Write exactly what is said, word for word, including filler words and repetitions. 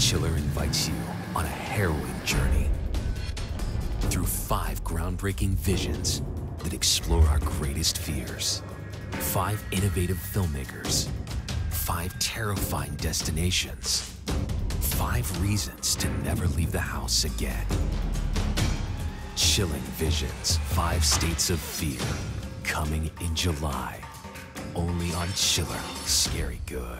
Chiller invites you on a harrowing journey through five groundbreaking visions that explore our greatest fears, five innovative filmmakers, five terrifying destinations, five reasons to never leave the house again. Chilling Visions, Five States of Fear, coming in July, only on Chiller. Scary good.